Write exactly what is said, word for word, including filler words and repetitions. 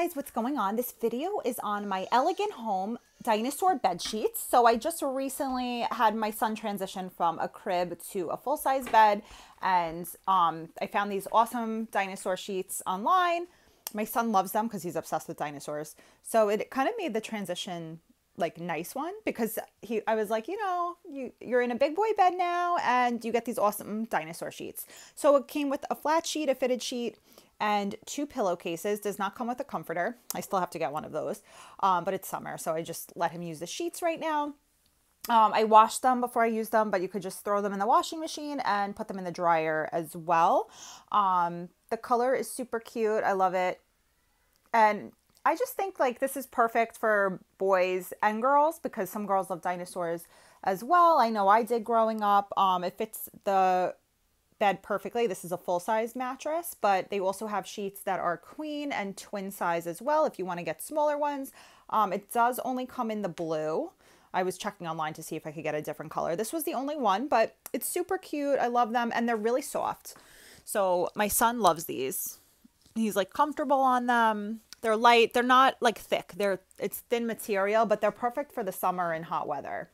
guys, what's going on? This video is on my Elegant Home dinosaur bed sheets. So I just recently had my son transition from a crib to a full-size bed, and um, I found these awesome dinosaur sheets online. My son loves them because he's obsessed with dinosaurs. So it kind of made the transition like nice one, because he I was like, you know, you you're in a big boy bed now and you get these awesome dinosaur sheets. So it came with a flat sheet, a fitted sheet, and two pillowcases. Does not come with a comforter. I still have to get one of those, um, but it's summer, so I just let him use the sheets right now. Um, I washed them before I used them, but you could just throw them in the washing machine and put them in the dryer as well. Um, the color is super cute. I love it. And I just think like this is perfect for boys and girls, because some girls love dinosaurs as well. I know I did growing up. Um, it fits the bed perfectly. This is a full-size mattress, but they also have sheets that are queen and twin size as well if you want to get smaller ones. Um, it does only come in the blue. I was checking online to see if I could get a different color. This was the only one, but it's super cute. I love them, and they're really soft. So my son loves these. He's like comfortable on them. They're light. They're not like thick. They're it's thin material, but they're perfect for the summer and hot weather.